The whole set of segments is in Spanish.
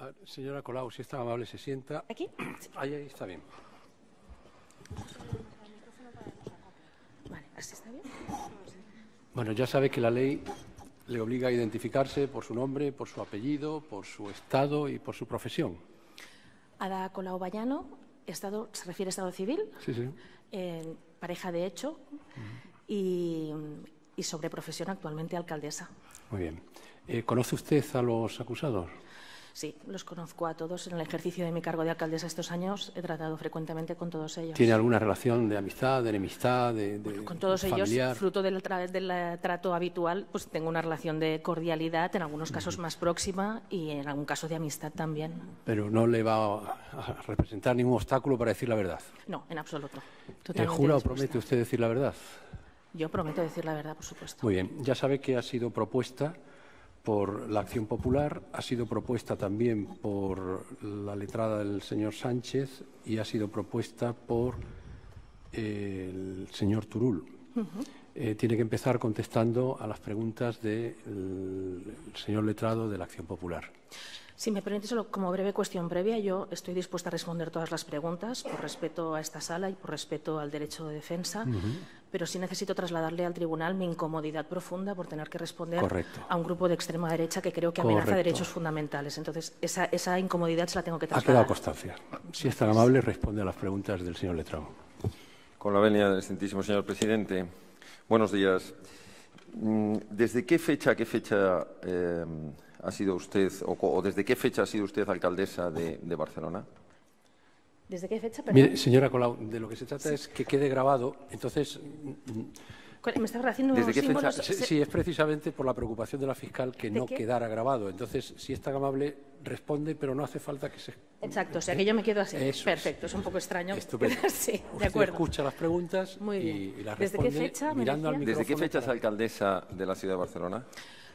A ver, señora Colau, si es tan amable, se sienta. ¿Aquí? Ahí está bien. Vale, ¿así está bien? Bueno, ya sabe que la ley le obliga a identificarse por su nombre, por su apellido, por su estado y por su profesión. Ada Colau Ballano, estado, ¿se refiere a estado civil? Sí, sí. Pareja de hecho y sobre profesión actualmente alcaldesa. Muy bien. ¿Conoce usted a los acusados? Sí, los conozco a todos. En el ejercicio de mi cargo de alcaldesa estos años he tratado frecuentemente con todos ellos. ¿Tiene alguna relación de amistad, de enemistad, de bueno, con todos familiar? Ellos, fruto del trato habitual, pues tengo una relación de cordialidad, en algunos casos más próxima y en algún caso de amistad también. Pero no le va a representar ningún obstáculo para decir la verdad. No, en absoluto. ¿Jura o promete usted decir la verdad? Yo prometo decir la verdad, por supuesto. Muy bien. Ya sabe que ha sido propuesta por la Acción Popular, ha sido propuesta también por la letrada del señor Sánchez y ha sido propuesta por el señor Turull. Tiene que empezar contestando a las preguntas del señor letrado de la Acción Popular. Si me permite, solo como breve cuestión previa, yo estoy dispuesta a responder todas las preguntas por respeto a esta sala y por respeto al derecho de defensa. Pero sí necesito trasladarle al tribunal mi incomodidad profunda por tener que responder a un grupo de extrema derecha que creo que amenaza derechos fundamentales. Entonces, esa incomodidad se la tengo que trasladar. Ha quedado constancia. Si es tan amable, responde a las preguntas del señor letrado. Con la venia del excelentísimo señor presidente, buenos días. ¿Desde qué fecha ha sido usted, o desde qué fecha ha sido usted alcaldesa de Barcelona? ¿Desde qué fecha? Mire, señora Colau, de lo que se trata es que quede grabado, entonces... ¿Me está haciendo ¿desde qué fecha? Sí, es precisamente por la preocupación de la fiscal que no quedara grabado. Entonces, si es tan amable, responde, pero no hace falta que se... Exacto, o sea, que yo me quedo así. Eso perfecto, es un poco extraño. Estupendo. Sí, de acuerdo. Escucha las preguntas y las responde. ¿Desde qué fecha, mirando al micrófono? ¿Desde qué fecha es alcaldesa de la ciudad de Barcelona?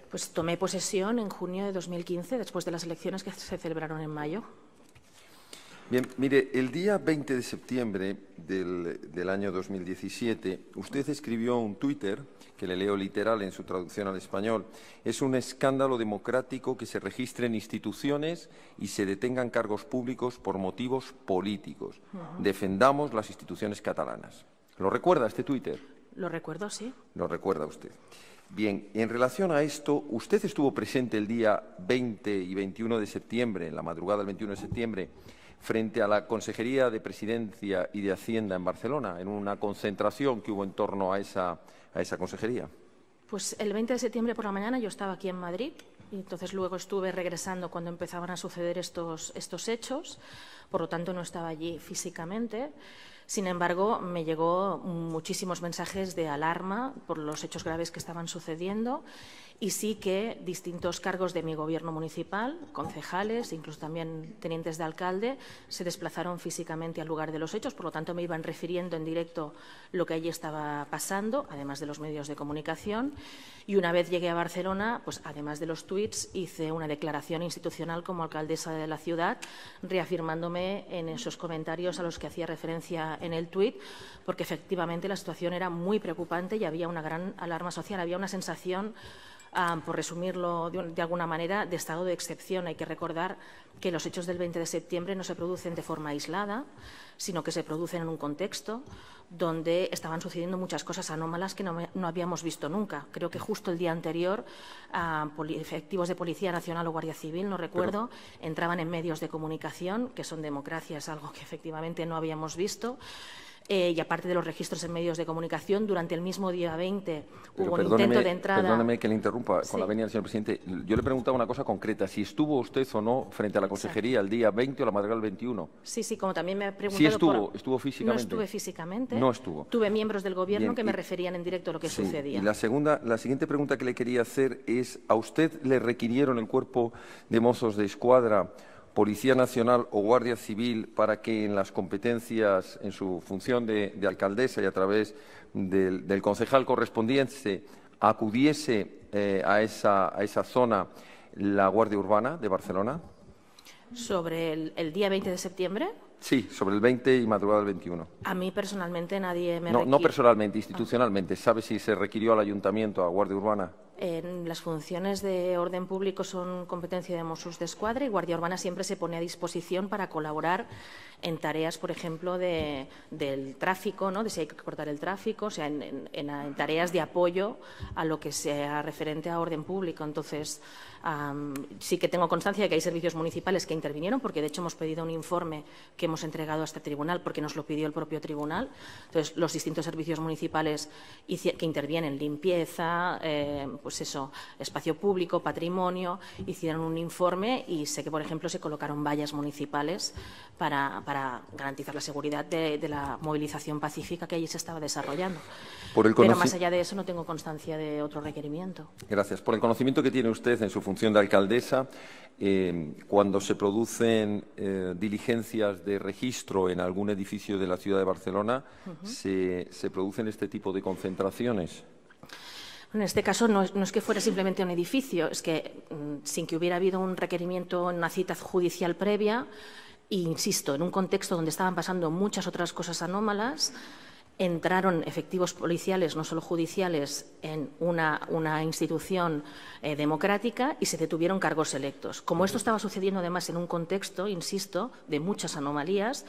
Pues tomé posesión en junio de 2015, después de las elecciones que se celebraron en mayo. Bien, mire, el día 20 de septiembre del año 2017, usted escribió un Twitter, que le leo literal en su traducción al español: es un escándalo democrático que se registren instituciones y se detengan cargos públicos por motivos políticos. Defendamos las instituciones catalanas. ¿Lo recuerda este Twitter? Lo recuerdo, sí. Lo recuerda usted. Bien, en relación a esto, usted estuvo presente el día 20 y 21 de septiembre, en la madrugada del 21 de septiembre, frente a la Consejería de Presidencia y de Hacienda en Barcelona, en una concentración que hubo en torno a esa consejería. Pues el 20 de septiembre por la mañana yo estaba aquí en Madrid y entonces luego estuve regresando cuando empezaban a suceder estos hechos, por lo tanto no estaba allí físicamente. Sin embargo, me llegó muchísimos mensajes de alarma por los hechos graves que estaban sucediendo y sí que distintos cargos de mi gobierno municipal, concejales, incluso también tenientes de alcalde, se desplazaron físicamente al lugar de los hechos, por lo tanto me iban refiriendo en directo lo que allí estaba pasando, además de los medios de comunicación. Y una vez llegué a Barcelona, pues además de los tuits, hice una declaración institucional como alcaldesa de la ciudad, reafirmándome en esos comentarios a los que hacía referencia en el tuit, porque efectivamente la situación era muy preocupante y había una gran alarma social, había una sensación, por resumirlo de alguna manera, de estado de excepción. Hay que recordar que los hechos del 20 de septiembre no se producen de forma aislada, sino que se producen en un contexto donde estaban sucediendo muchas cosas anómalas que no habíamos visto nunca. Creo que justo el día anterior, efectivos de Policía Nacional o Guardia Civil, no recuerdo, entraban en medios de comunicación, que son democracias, algo que efectivamente no habíamos visto. Y aparte de los registros en medios de comunicación, durante el mismo día 20 hubo un intento de entrada... Perdóneme que le interrumpa, con la venia del señor presidente. Yo le preguntaba una cosa concreta, si estuvo usted o no frente a la consejería el día 20 o la madrugada del 21. Sí, sí, como también me ha preguntado... Sí estuvo, estuvo físicamente. No estuve físicamente. No estuvo. Tuve miembros del gobierno que me referían en directo a lo que sucedía. Y la siguiente pregunta que le quería hacer es, ¿a usted le requirieron el cuerpo de Mossos d'Esquadra, Policía Nacional o Guardia Civil para que en las competencias, en su función de alcaldesa y a través del concejal correspondiente, acudiese a esa zona la Guardia Urbana de Barcelona? ¿Sobre el día 20 de septiembre? Sí, sobre el 20 y madrugada del 21. A mí personalmente nadie me requirió. No personalmente, institucionalmente. ¿Sabe si se requirió al ayuntamiento, a Guardia Urbana? Las funciones de orden público son competencia de Mossos d'Esquadra y Guardia Urbana siempre se pone a disposición para colaborar en tareas, por ejemplo, del tráfico, ¿no? De si hay que cortar el tráfico, o sea, en tareas de apoyo a lo que sea referente a orden público. Entonces, sí que tengo constancia de que hay servicios municipales que intervinieron, porque de hecho hemos pedido un informe que hemos entregado a este tribunal, porque nos lo pidió el propio tribunal. Entonces, los distintos servicios municipales que intervienen, limpieza, pues eso, espacio público, patrimonio, hicieron un informe y sé que, por ejemplo, se colocaron vallas municipales para garantizar la seguridad de la movilización pacífica que allí se estaba desarrollando. Pero más allá de eso no tengo constancia de otro requerimiento. Gracias. Por el conocimiento que tiene usted en su función de alcaldesa, cuando se producen diligencias de registro en algún edificio de la ciudad de Barcelona, ¿se producen este tipo de concentraciones? En este caso no es que fuera simplemente un edificio, es que sin que hubiera habido un requerimiento en una cita judicial previa, e insisto, en un contexto donde estaban pasando muchas otras cosas anómalas, entraron efectivos policiales, no solo judiciales, en una institución democrática y se detuvieron cargos electos. Como esto estaba sucediendo además en un contexto, insisto, de muchas anomalías,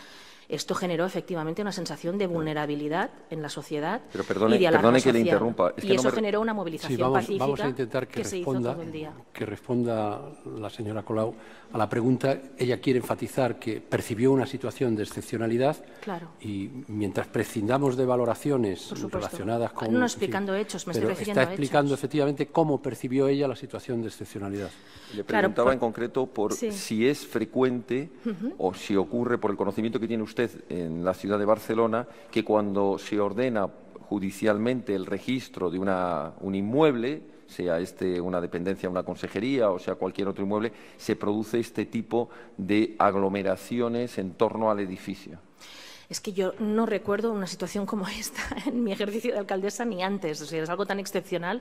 esto generó efectivamente una sensación de vulnerabilidad en la sociedad. Pero perdone, y de alarma social, que le interrumpa. Es que eso generó una movilización pacífica. Vamos a intentar que responda, se hizo todo el día. Que responda la señora Colau a la pregunta. Ella quiere enfatizar que percibió una situación de excepcionalidad. Claro. Y mientras prescindamos de valoraciones relacionadas con... No explicando hechos, me estoy refiriendo a hechos. Está explicando efectivamente cómo percibió ella la situación de excepcionalidad. Le preguntaba en concreto por si es frecuente o si ocurre, por el conocimiento que tiene usted en la ciudad de Barcelona, que cuando se ordena judicialmente el registro de un inmueble, sea este una dependencia, una consejería o sea cualquier otro inmueble, se produce este tipo de aglomeraciones en torno al edificio. Es que yo no recuerdo una situación como esta en mi ejercicio de alcaldesa ni antes. O sea, es algo tan excepcional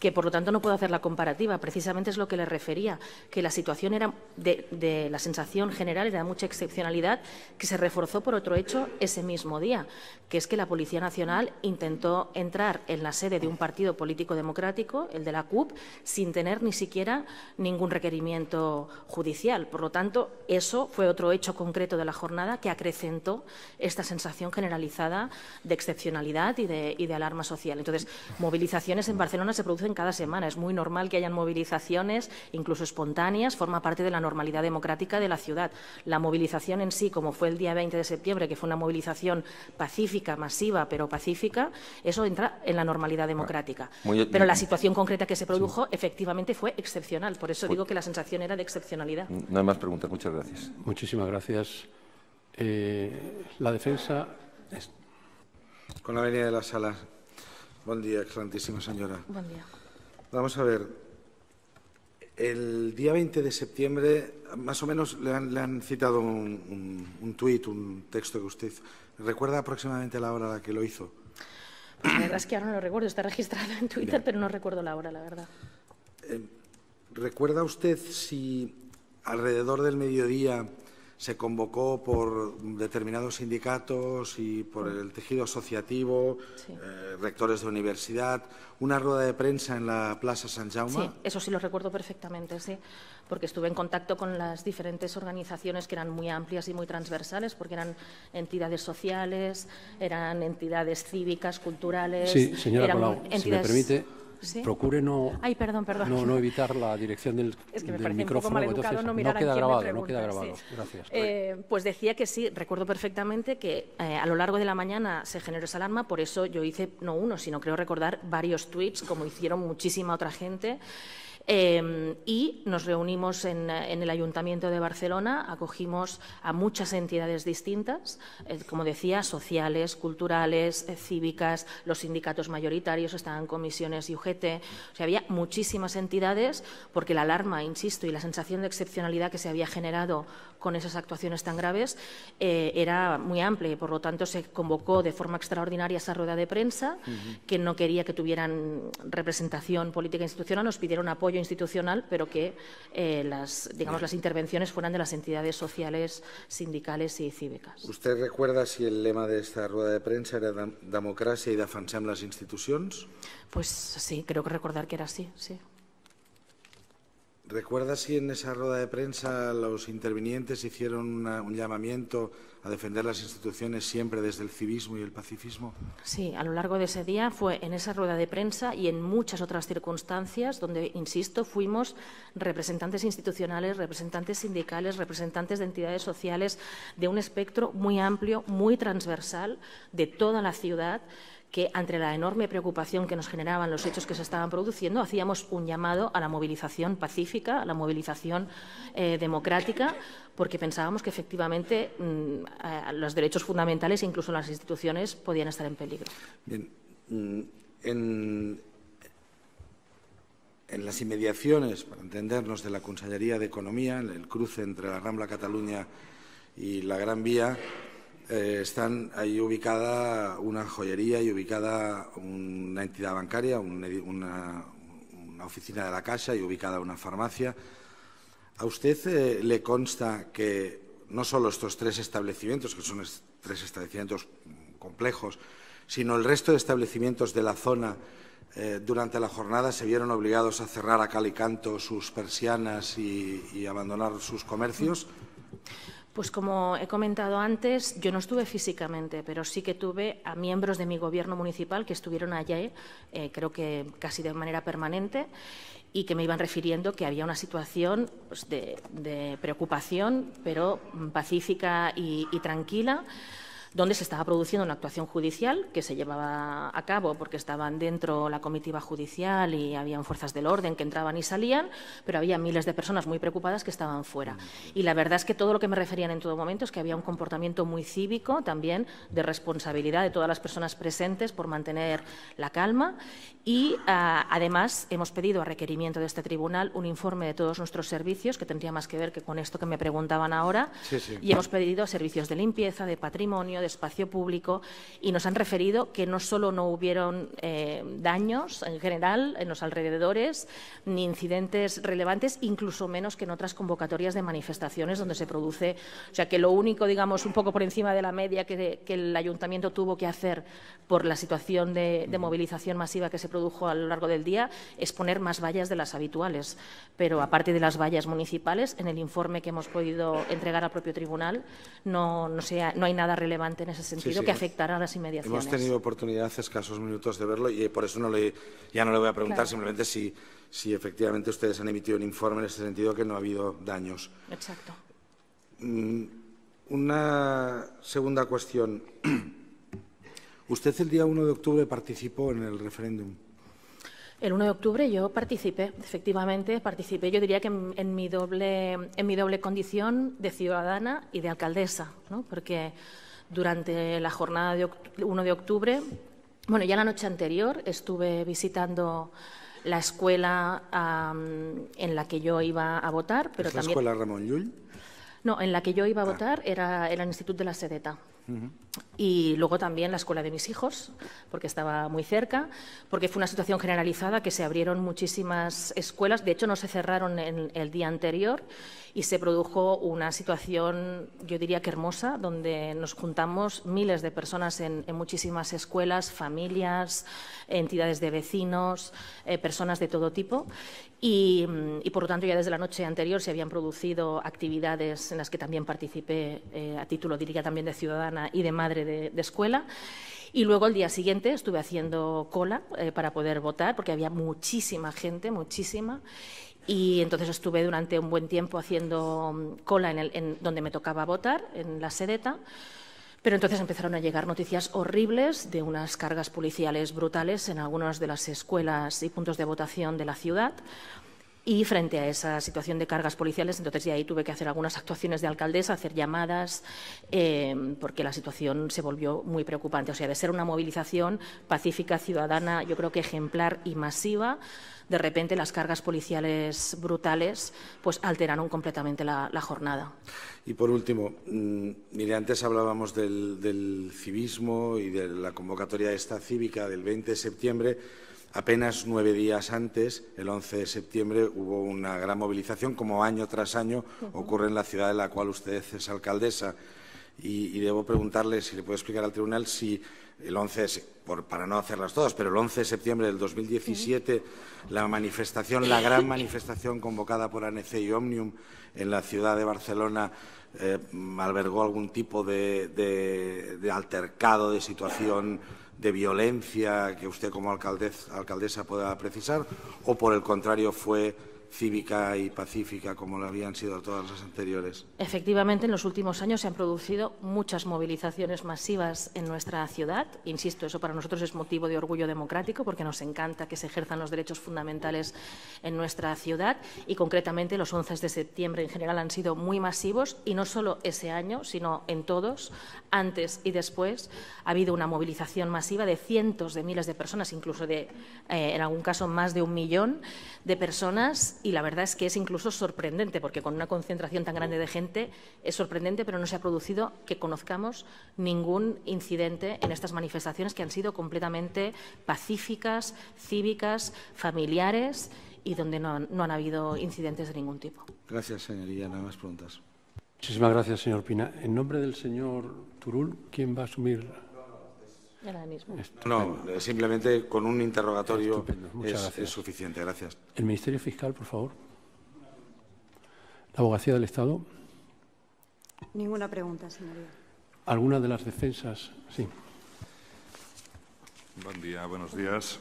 que, por lo tanto, no puedo hacer la comparativa. Precisamente es lo que le refería, que la situación era de la sensación general era de mucha excepcionalidad, que se reforzó por otro hecho ese mismo día, que es que la Policía Nacional intentó entrar en la sede de un partido político democrático, el de la CUP, sin tener ni siquiera ningún requerimiento judicial. Por lo tanto, eso fue otro hecho concreto de la jornada que acrecentó esta sensación generalizada de excepcionalidad y de alarma social. Entonces, movilizaciones en Barcelona se producen cada semana. Es muy normal que hayan movilizaciones, incluso espontáneas, forma parte de la normalidad democrática de la ciudad. La movilización en sí, como fue el día 20 de septiembre, que fue una movilización pacífica, masiva, pero pacífica, eso entra en la normalidad democrática. Pero la situación concreta que se produjo, efectivamente, fue excepcional. Por eso digo que la sensación era de excepcionalidad. No hay más preguntas. Muchas gracias. Muchísimas gracias. La defensa es... Con la venia de la sala. Buen día, excelentísima señora. Buen día. Vamos a ver, el día 20 de septiembre, más o menos le han citado un tuit, un texto que usted... ¿Recuerda aproximadamente la hora a la que lo hizo? Pues la verdad es que ahora no lo recuerdo, está registrado en Twitter, pero no recuerdo la hora, la verdad. ¿Recuerda usted si alrededor del mediodía se convocó por determinados sindicatos y por el tejido asociativo, rectores de universidad, una rueda de prensa en la Plaza Sant Jaume? Sí, eso sí lo recuerdo perfectamente, sí, porque estuve en contacto con las diferentes organizaciones que eran muy amplias y muy transversales, porque eran entidades sociales, eran entidades cívicas, culturales... Sí, señora Colau, si me permite... ¿Sí? Procure no evitar la dirección del micrófono. Es que me parece un poco maleducado no mirar a quién me pregunta. No queda grabado, sí. Gracias. Pues decía que sí, recuerdo perfectamente que a lo largo de la mañana se generó esa alarma, por eso yo hice no uno, sino creo recordar varios tweets, como hicieron muchísima otra gente. Y nos reunimos en el Ayuntamiento de Barcelona, acogimos a muchas entidades distintas, como decía, sociales, culturales, cívicas, los sindicatos mayoritarios, estaban comisiones y UGT, o sea, había muchísimas entidades, porque la alarma, insisto, y la sensación de excepcionalidad que se había generado con esas actuaciones tan graves era muy amplia y, por lo tanto, se convocó de forma extraordinaria esa rueda de prensa, que no quería que tuvieran representación política institucional, nos pidieron apoyo apoyo institucional, pero que las intervenciones fueran de las entidades sociales, sindicales y cívicas. ¿Usted recuerda si el lema de esta rueda de prensa era democracia y defensem les institucions? Pues sí, creo que recordar que era así, sí. ¿Recuerda si en esa rueda de prensa los intervinientes hicieron un llamamiento a defender las instituciones siempre desde el civismo y el pacifismo? Sí, a lo largo de ese día fue en esa rueda de prensa y en muchas otras circunstancias donde, insisto, fuimos representantes institucionales, representantes sindicales, representantes de entidades sociales, de un espectro muy amplio, muy transversal de toda la ciudad, que ante la enorme preocupación que nos generaban los hechos que se estaban produciendo, hacíamos un llamado a la movilización pacífica, a la movilización democrática, porque pensábamos que efectivamente los derechos fundamentales e incluso las instituciones podían estar en peligro. Bien. En las inmediaciones, para entendernos, de la Consellería de Economía, en el cruce entre la Rambla Cataluña y la Gran Vía, están ahí ubicada una joyería y ubicada una entidad bancaria, una oficina de la Caixa y ubicada una farmacia. ¿A usted le consta que no solo estos tres establecimientos, que son tres establecimientos complejos, sino el resto de establecimientos de la zona durante la jornada se vieron obligados a cerrar a cal y canto sus persianas y abandonar sus comercios? Pues como he comentado antes, yo no estuve físicamente, pero sí que tuve a miembros de mi gobierno municipal que estuvieron allí, creo que casi de manera permanente, y que me iban refiriendo que había una situación pues, de preocupación, pero pacífica y tranquila, donde se estaba produciendo una actuación judicial que se llevaba a cabo porque estaban dentro la comitiva judicial y habían fuerzas del orden que entraban y salían, pero había miles de personas muy preocupadas que estaban fuera. Y la verdad es que todo lo que me referían en todo momento es que había un comportamiento muy cívico también de responsabilidad de todas las personas presentes por mantener la calma y, además, hemos pedido a requerimiento de este tribunal un informe de todos nuestros servicios, que tendría más que ver que con esto que me preguntaban ahora, sí, sí. Y hemos pedido servicios de limpieza, de patrimonio, de espacio público, y nos han referido que no solo no hubieron daños en general en los alrededores, ni incidentes relevantes, incluso menos que en otras convocatorias de manifestaciones donde se produce, o sea, que lo único, digamos, un poco por encima de la media que el ayuntamiento tuvo que hacer por la situación de movilización masiva que se produjo a lo largo del día es poner más vallas de las habituales, pero aparte de las vallas municipales, en el informe que hemos podido entregar al propio tribunal no hay nada relevante en ese sentido, sí, sí, que afectará a las inmediaciones. Hemos tenido oportunidad hace escasos minutos de verlo y por eso ya no le voy a preguntar, claro. Simplemente si efectivamente ustedes han emitido un informe en ese sentido que no ha habido daños. Exacto. Una segunda cuestión. Usted el día 1 de octubre participó en el referéndum. El 1 de octubre yo participé, efectivamente, participé. Yo diría que en mi doble condición de ciudadana y de alcaldesa, ¿no? Porque durante la jornada de 1 de octubre, bueno, ya la noche anterior estuve visitando la escuela en la que yo iba a votar. Pero ¿es la también, escuela Ramon Llull? No, en la que yo iba a votar era el Institut de la Sedeta. Y luego también la escuela de mis hijos, porque estaba muy cerca, porque fue una situación generalizada que se abrieron muchísimas escuelas, de hecho no se cerraron el día anterior y se produjo una situación, yo diría que hermosa, donde nos juntamos miles de personas en muchísimas escuelas, familias, entidades de vecinos, personas de todo tipo y por lo tanto ya desde la noche anterior se habían producido actividades en las que también participé a título, diría también de ciudadana y de madre de escuela. Y luego el día siguiente estuve haciendo cola para poder votar porque había muchísima gente, muchísima. Y entonces estuve durante un buen tiempo haciendo cola en donde me tocaba votar, en la Sedeta. Pero entonces empezaron a llegar noticias horribles de unas cargas policiales brutales en algunas de las escuelas y puntos de votación de la ciudad. Y frente a esa situación de cargas policiales, entonces ya ahí tuve que hacer algunas actuaciones de alcaldesa, hacer llamadas, porque la situación se volvió muy preocupante. O sea, de ser una movilización pacífica, ciudadana, yo creo que ejemplar y masiva, de repente las cargas policiales brutales pues alteraron completamente la jornada. Y por último, mire, antes hablábamos del civismo y de la convocatoria esta cívica del 20 de septiembre. Apenas 9 días antes, el 11 de septiembre, hubo una gran movilización, como año tras año ocurre en la ciudad de la cual usted es alcaldesa. Y debo preguntarle si le puedo explicar al tribunal si el 11, para no hacerlas todas, pero el 11 de septiembre del 2017, la manifestación, la gran manifestación convocada por ANC y Omnium en la ciudad de Barcelona, albergó algún tipo de altercado, de situación de violencia que usted como alcaldesa pueda precisar, o por el contrario fue cívica y pacífica como lo habían sido todas las anteriores? Efectivamente, en los últimos años se han producido muchas movilizaciones masivas en nuestra ciudad. Insisto, eso para nosotros es motivo de orgullo democrático porque nos encanta que se ejerzan los derechos fundamentales en nuestra ciudad y, concretamente, los 11 de septiembre en general han sido muy masivos y no solo ese año, sino en todos, antes y después, ha habido una movilización masiva de cientos de miles de personas, incluso de, en algún caso, más de 1 millón de personas. Y la verdad es que es incluso sorprendente, porque con una concentración tan grande de gente es sorprendente, pero no se ha producido que conozcamos ningún incidente en estas manifestaciones que han sido completamente pacíficas, cívicas, familiares y donde no han habido incidentes de ningún tipo. Gracias, señoría. Nada más preguntas. Muchísimas gracias, señor Pina. En nombre del señor Turull, ¿quién va a asumir? Ahora mismo. No, simplemente con un interrogatorio es suficiente. Gracias. El Ministerio Fiscal, por favor. La Abogacía del Estado. Ninguna pregunta, señoría. ¿Alguna de las defensas? Sí. Buen día, buenos días.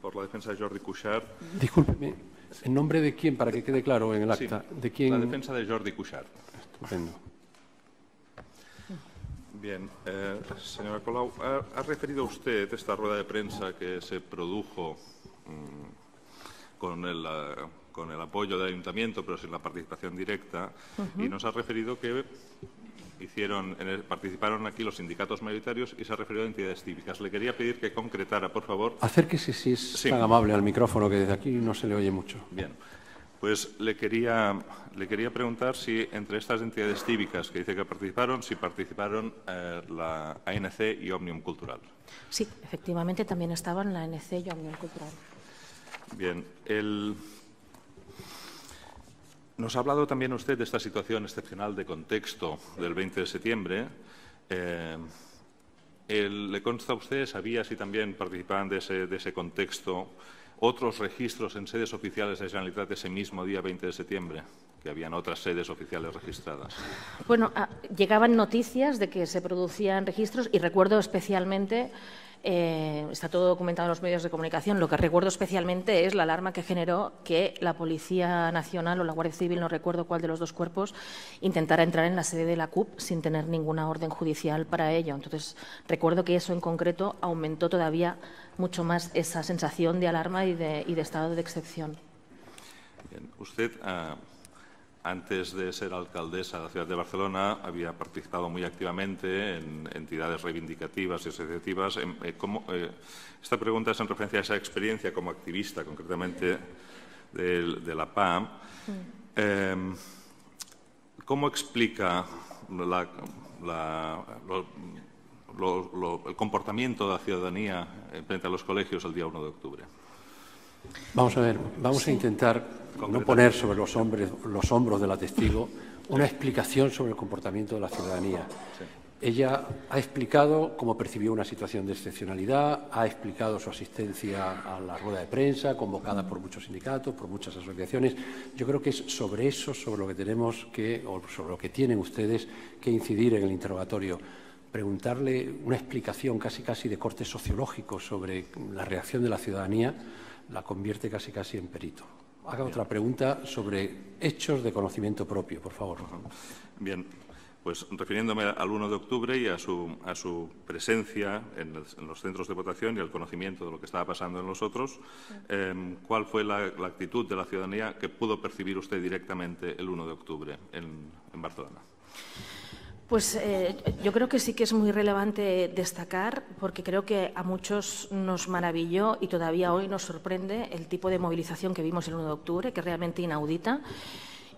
Por la defensa de Jordi Cuixart. Discúlpeme, ¿en nombre de quién? Para que quede claro en el acta. Sí, ¿de quién? La defensa de Jordi Cuixart. Estupendo. Bien, señora Colau, ha referido usted esta rueda de prensa que se produjo con el apoyo del ayuntamiento, pero sin la participación directa, y nos ha referido que participaron aquí los sindicatos mayoritarios y se ha referido a entidades cívicas. Le quería pedir que concretara, por favor. Acérquese, si es tan amable, al micrófono, que desde aquí no se le oye mucho. Bien. Pues le quería preguntar si entre estas entidades cívicas que dice que participaron, si participaron la ANC y Omnium Cultural. Sí, efectivamente también estaban la ANC y Omnium Cultural. Bien. Nos ha hablado también usted de esta situación excepcional de contexto del 20 de septiembre. ¿Le consta a usted, sabía si también participaban de ese contexto otros registros en sedes oficiales de Generalitat ese mismo día 20 de septiembre, que habían otras sedes oficiales registradas? Bueno, llegaban noticias de que se producían registros y recuerdo especialmente, está todo documentado en los medios de comunicación, lo que recuerdo especialmente es la alarma que generó que la Policía Nacional o la Guardia Civil, no recuerdo cuál de los dos cuerpos, intentara entrar en la sede de la CUP sin tener ninguna orden judicial para ello. Entonces, recuerdo que eso en concreto aumentó todavía mucho más esa sensación de alarma y de estado de excepción. Bien. Usted, antes de ser alcaldesa de la ciudad de Barcelona, había participado muy activamente en entidades reivindicativas y asociativas. Esta pregunta es en referencia a esa experiencia como activista, concretamente de la PAM. ¿Cómo explica el comportamiento de la ciudadanía frente a los colegios el día 1 de octubre? Vamos a ver, vamos a intentar no poner sobre los hombros de la testigo una explicación sobre el comportamiento de la ciudadanía. Ella ha explicado cómo percibió una situación de excepcionalidad, ha explicado su asistencia a la rueda de prensa convocada por muchos sindicatos, por muchas asociaciones. Yo creo que es sobre eso, sobre lo que tenemos que, o sobre lo que tienen ustedes que incidir en el interrogatorio. Preguntarle una explicación casi de corte sociológico sobre la reacción de la ciudadanía la convierte casi en perito. Haga otra pregunta sobre hechos de conocimiento propio, por favor. Bien, pues refiriéndome al 1 de octubre y a su presencia en los centros de votación y al conocimiento de lo que estaba pasando en los otros, ¿cuál fue la actitud de la ciudadanía que pudo percibir usted directamente el 1 de octubre en Barcelona? Pues yo creo que sí que es muy relevante destacar, porque creo que a muchos nos maravilló y todavía hoy nos sorprende el tipo de movilización que vimos el 1 de octubre, que es realmente inaudita.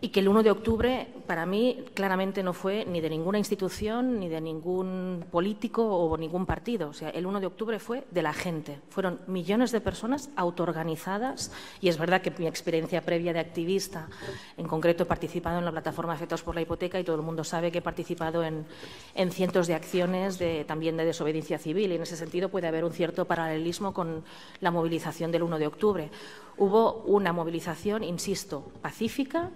y que el 1 de octubre para mí claramente no fue ni de ninguna institución, ni de ningún político o ningún partido. O sea, el 1 de octubre fue de la gente. Fueron millones de personas autoorganizadas y es verdad que mi experiencia previa de activista, en concreto he participado en la plataforma Afectados por la Hipoteca y todo el mundo sabe que he participado en cientos de acciones también de desobediencia civil y en ese sentido puede haber un cierto paralelismo con la movilización del 1 de octubre. Hubo una movilización, insisto, pacífica,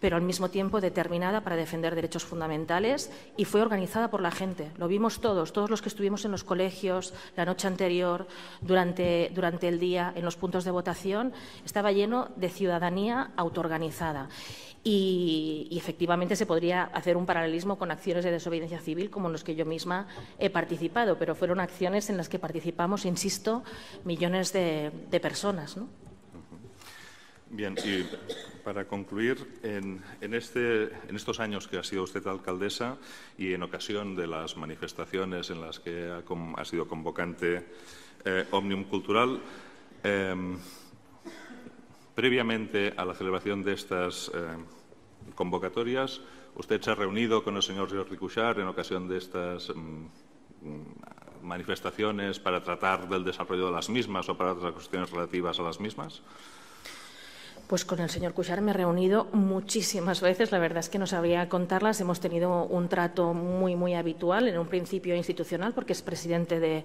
pero al mismo tiempo determinada para defender derechos fundamentales y fue organizada por la gente. Lo vimos todos los que estuvimos en los colegios la noche anterior, durante el día, en los puntos de votación, estaba lleno de ciudadanía autoorganizada. Y efectivamente se podría hacer un paralelismo con acciones de desobediencia civil como en los que yo misma he participado, pero fueron acciones en las que participamos, insisto, millones de personas, ¿no? Bien, y para concluir, en estos años que ha sido usted alcaldesa y en ocasión de las manifestaciones en las que ha sido convocante Omnium Cultural, previamente a la celebración de estas convocatorias, usted se ha reunido con el señor Jordi Cuixart en ocasión de estas manifestaciones para tratar del desarrollo de las mismas o para otras cuestiones relativas a las mismas. Pues con el señor Cuixart me he reunido muchísimas veces, la verdad es que no sabría contarlas, hemos tenido un trato muy, muy habitual, en un principio institucional, porque es presidente de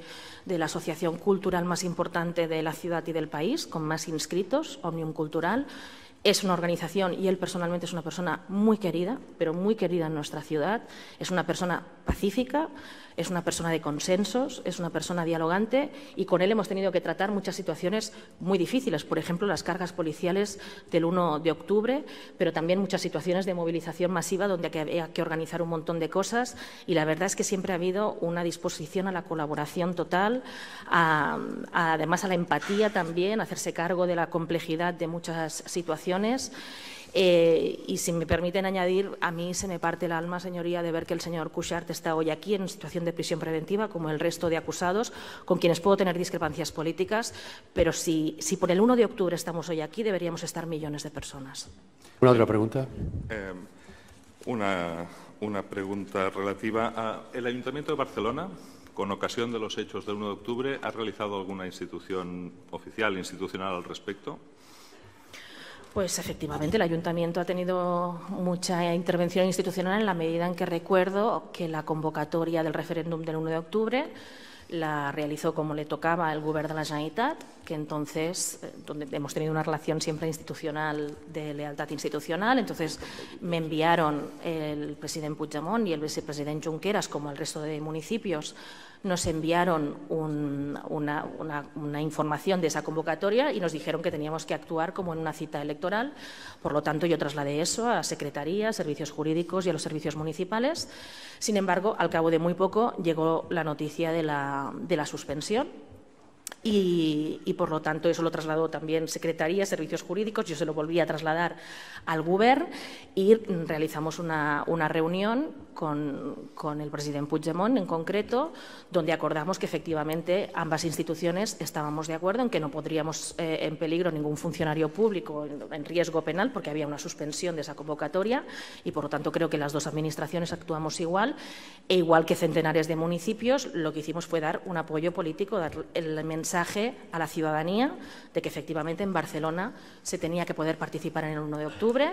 la asociación cultural más importante de la ciudad y del país, con más inscritos, Omnium Cultural. Es una organización y él personalmente es una persona muy querida, pero muy querida en nuestra ciudad. Es una persona pacífica, es una persona de consensos, es una persona dialogante y con él hemos tenido que tratar muchas situaciones muy difíciles. Por ejemplo, las cargas policiales del 1 de octubre, pero también muchas situaciones de movilización masiva donde había que organizar un montón de cosas y la verdad es que siempre ha habido una disposición a la colaboración total, además a la empatía también, a hacerse cargo de la complejidad de muchas situaciones. Y si me permiten añadir, a mí se me parte el alma, señoría, de ver que el señor Cuixart está hoy aquí en situación de prisión preventiva, como el resto de acusados, con quienes puedo tener discrepancias políticas, pero si por el 1 de octubre estamos hoy aquí, deberíamos estar millones de personas. ¿Una otra pregunta? Una pregunta relativa a el Ayuntamiento de Barcelona. Con ocasión de los hechos del 1 de octubre, ¿ha realizado alguna institución oficial, institucional al respecto? Pues efectivamente el Ayuntamiento ha tenido mucha intervención institucional en la medida en que recuerdo que la convocatoria del referéndum del 1 de octubre la realizó como le tocaba el Govern de la Generalitat, que entonces, donde hemos tenido una relación siempre institucional, de lealtad institucional, entonces me enviaron el presidente Puigdemont y el vicepresidente Junqueras, como al resto de municipios, nos enviaron una información de esa convocatoria y nos dijeron que teníamos que actuar como en una cita electoral. Por lo tanto, yo trasladé eso a Secretaría, Servicios Jurídicos y a los servicios municipales. Sin embargo, al cabo de muy poco llegó la noticia de la suspensión y, por lo tanto, eso lo trasladó también Secretaría, Servicios Jurídicos. Yo se lo volví a trasladar al Govern y realizamos una reunión con el presidente Puigdemont en concreto, donde acordamos que efectivamente ambas instituciones estábamos de acuerdo en que no podríamos en peligro ningún funcionario público en riesgo penal porque había una suspensión de esa convocatoria y por lo tanto creo que las dos administraciones actuamos igual e igual que centenares de municipios lo que hicimos fue dar un apoyo político, dar el mensaje a la ciudadanía de que efectivamente en Barcelona se tenía que poder participar en el 1 de octubre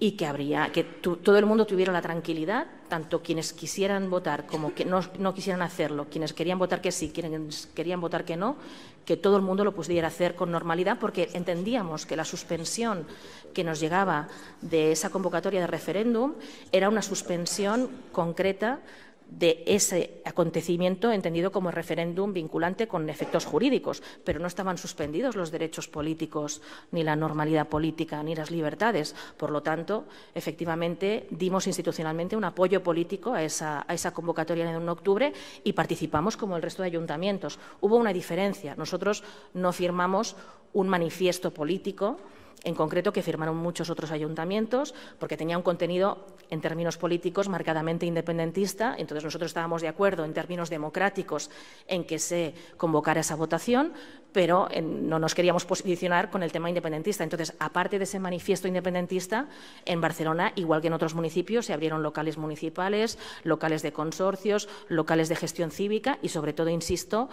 y que habría que todo el mundo tuviera la tranquilidad, tanto quienes quisieran votar como que no quisieran hacerlo, quienes querían votar que sí, quienes querían votar que no, que todo el mundo lo pudiera hacer con normalidad, porque entendíamos que la suspensión que nos llegaba de esa convocatoria de referéndum era una suspensión concreta de ese acontecimiento entendido como referéndum vinculante con efectos jurídicos, pero no estaban suspendidos los derechos políticos, ni la normalidad política, ni las libertades. Por lo tanto, efectivamente, dimos institucionalmente un apoyo político a esa convocatoria de 1 de octubre y participamos como el resto de ayuntamientos. Hubo una diferencia. Nosotros no firmamos un manifiesto político en concreto que firmaron muchos otros ayuntamientos, porque tenía un contenido en términos políticos marcadamente independentista. Entonces, nosotros estábamos de acuerdo en términos democráticos en que se convocara esa votación, pero no nos queríamos posicionar con el tema independentista. Entonces, aparte de ese manifiesto independentista, en Barcelona, igual que en otros municipios, se abrieron locales municipales, locales de consorcios, locales de gestión cívica y, sobre todo, insisto,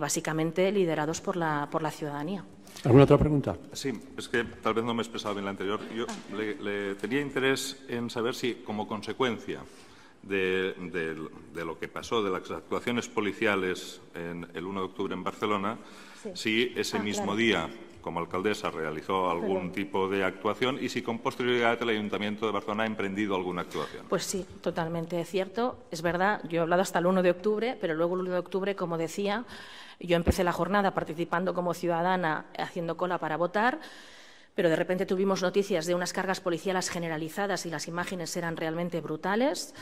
básicamente liderados por la ciudadanía. ¿Alguna otra pregunta? Sí, es que tal vez no me he expresado bien la anterior. Yo le tenía interés en saber si, como consecuencia de lo que pasó, de las actuaciones policiales en el 1 de octubre en Barcelona, sí. Si ese mismo día, como alcaldesa, realizó algún tipo de actuación y si con posterioridad el Ayuntamiento de Barcelona ha emprendido alguna actuación. Pues sí, totalmente cierto. Es verdad, yo he hablado hasta el 1 de octubre, pero luego el 1 de octubre, como decía, yo empecé la jornada participando como ciudadana, haciendo cola para votar, pero de repente tuvimos noticias de unas cargas policiales generalizadas y las imágenes eran realmente brutales.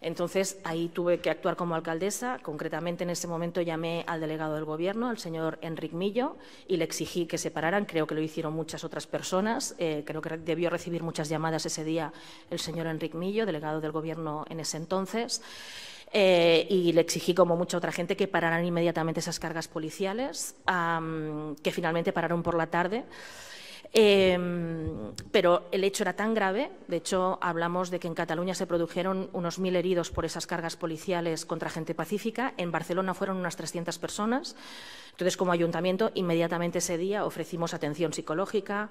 Entonces, ahí tuve que actuar como alcaldesa. Concretamente, en ese momento llamé al delegado del Gobierno, al señor Enric Millo, y le exigí que se pararan. Creo que lo hicieron muchas otras personas. Creo que debió recibir muchas llamadas ese día el señor Enric Millo, delegado del Gobierno en ese entonces. Y le exigí, como mucha otra gente, que pararan inmediatamente esas cargas policiales, que finalmente pararon por la tarde. Pero el hecho era tan grave, de hecho hablamos de que en Cataluña se produjeron unos 1.000 heridos por esas cargas policiales contra gente pacífica, en Barcelona fueron unas 300 personas. Entonces, como ayuntamiento, inmediatamente ese día ofrecimos atención psicológica,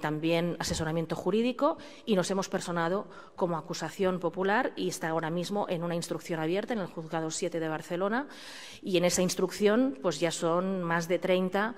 también asesoramiento jurídico y nos hemos personado como acusación popular y está ahora mismo en una instrucción abierta en el Juzgado 7 de Barcelona y en esa instrucción pues ya son más de 30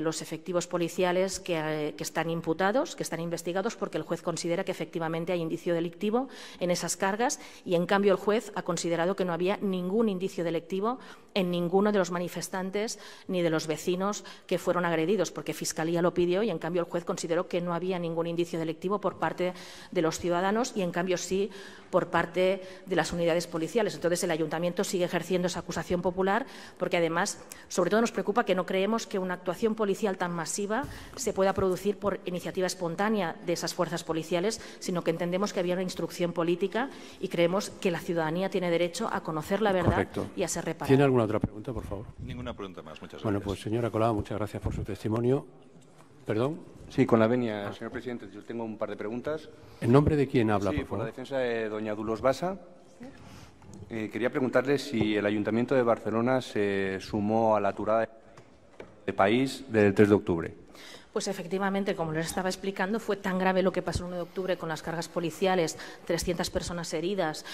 los efectivos policiales que están imputados, que están investigados porque el juez considera que efectivamente hay indicio delictivo en esas cargas y, en cambio, el juez ha considerado que no había ningún indicio delictivo en ninguno de los manifestantes ni de los vecinos que fueron agredidos, porque Fiscalía lo pidió y, en cambio, el juez consideró que no había ningún indicio delictivo por parte de los ciudadanos y, en cambio, sí por parte de las unidades policiales. Entonces, el Ayuntamiento sigue ejerciendo esa acusación popular porque, además, sobre todo nos preocupa que no creemos que una actuación policial tan masiva se pueda producir por iniciativa espontánea de esas fuerzas policiales, sino que entendemos que había una instrucción política y creemos que la ciudadanía tiene derecho a conocer la verdad. Correcto. Y a ser reparada. ¿Tiene alguna otra pregunta, por favor? Ninguna pregunta más. Muchas gracias. Bueno, pues, señora Colau, muchas gracias por su testimonio. ¿Perdón? Sí, con la venia, señor presidente. Yo tengo un par de preguntas. ¿En nombre de quién habla, por favor? Por la defensa de doña Dulos Bassa. Quería preguntarle si el Ayuntamiento de Barcelona se sumó a la aturada de país del 3 de octubre. Pues efectivamente, como les estaba explicando, fue tan grave lo que pasó el 1 de octubre con las cargas policiales, 300 personas heridas.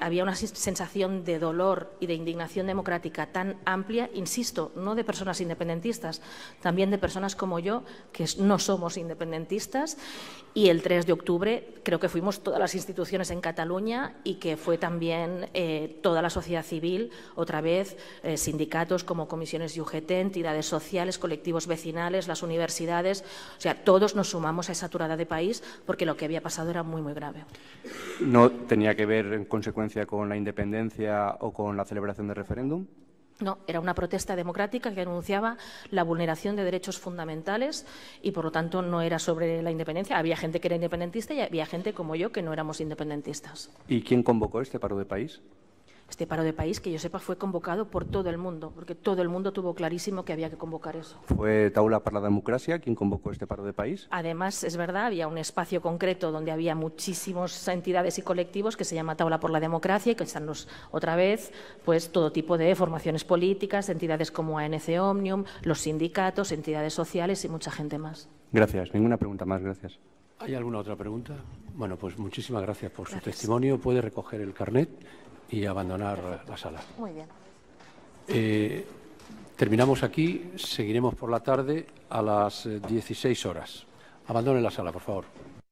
Había una sensación de dolor y de indignación democrática tan amplia, insisto, no de personas independentistas, también de personas como yo, que no somos independentistas. Y el 3 de octubre creo que fuimos todas las instituciones en Cataluña y que fue también toda la sociedad civil, otra vez sindicatos como comisiones y UGT, entidades sociales, colectivos vecinales, las universidades. O sea, todos nos sumamos a esa aturada de país porque lo que había pasado era muy, muy grave. ¿No tenía que ver, en consecuencia, con la independencia o con la celebración del referéndum? No, era una protesta democrática que denunciaba la vulneración de derechos fundamentales y, por lo tanto, no era sobre la independencia. Había gente que era independentista y había gente como yo que no éramos independentistas. ¿Y quién convocó este paro de país? Este paro de país, que yo sepa, fue convocado por todo el mundo, porque todo el mundo tuvo clarísimo que había que convocar eso. ¿Fue Taula por la Democracia quien convocó este paro de país? Además, es verdad, había un espacio concreto donde había muchísimas entidades y colectivos que se llama Taula por la Democracia y que están otra vez pues todo tipo de formaciones políticas, entidades como ANC Omnium, los sindicatos, entidades sociales y mucha gente más. Gracias. Ninguna pregunta más. Gracias. ¿Hay alguna otra pregunta? Bueno, pues muchísimas gracias por su testimonio. Puede recoger el carnet y abandonar la sala. Muy bien. Terminamos aquí, seguiremos por la tarde a las 16 horas. Abandonen la sala, por favor.